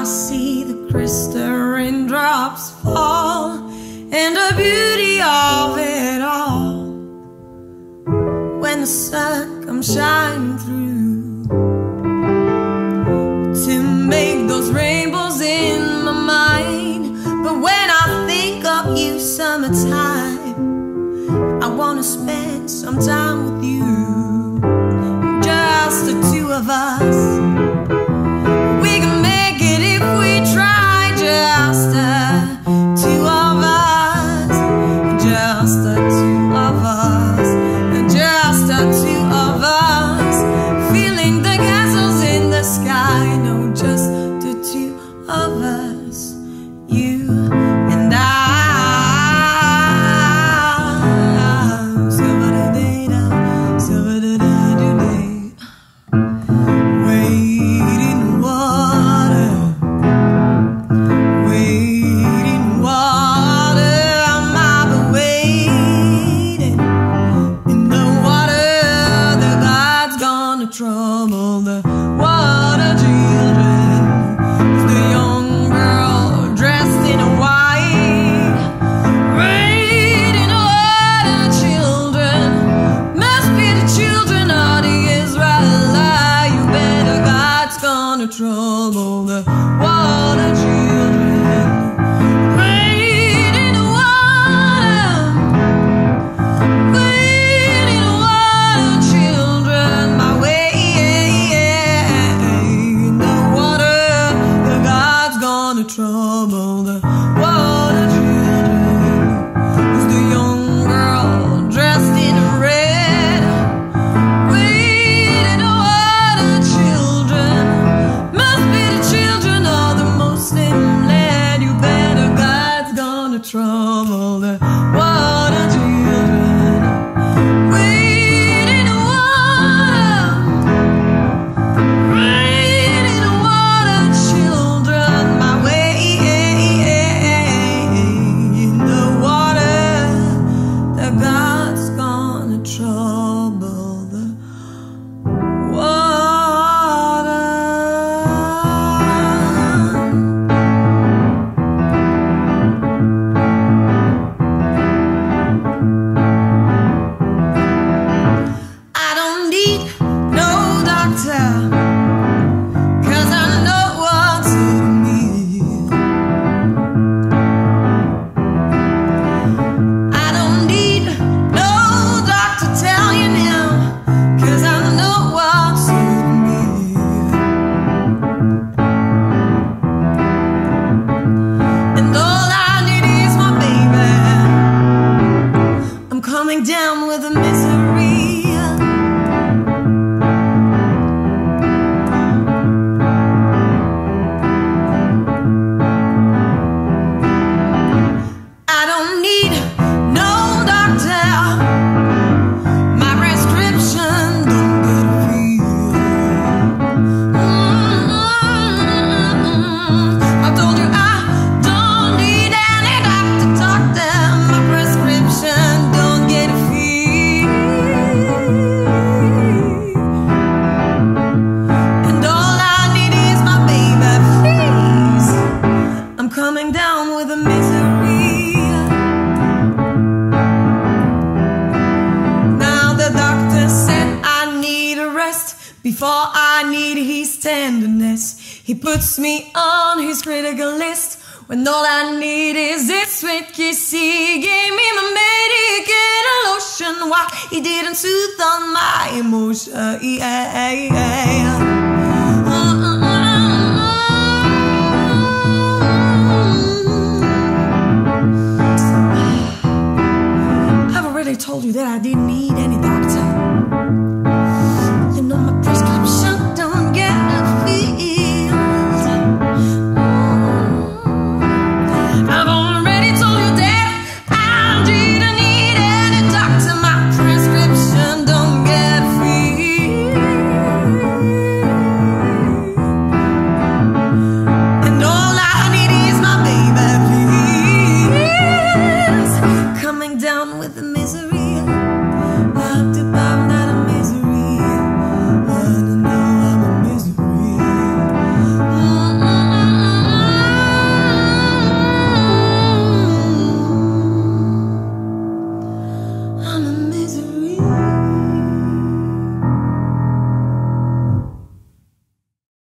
I see the crystal raindrops fall and the beauty of it all. When the sun comes shining through to make those rainbows in my mind. But when I think of you summertime, I wanna spend some time with you, just the two of us. Trouble the water children, the young girl dressed in white. Waiting water children must be the children of the Israelites. You better, God's gonna trouble the water children. Trouble the water children, is the young girl dressed in red. Waiting water children must be the children of the Muslim land. You better, God's gonna trouble the water children. Waiting water. Coming down with the misery, I don't need no doctor, my prescription don't get filled. I told you I don't need any doctor, my prescription coming down with the misery. Now the doctor said I need a rest before I need his tenderness. He puts me on his critical list when all I need is this sweet kiss. He gave me my medicated lotion, why he didn't soothe on my emotion.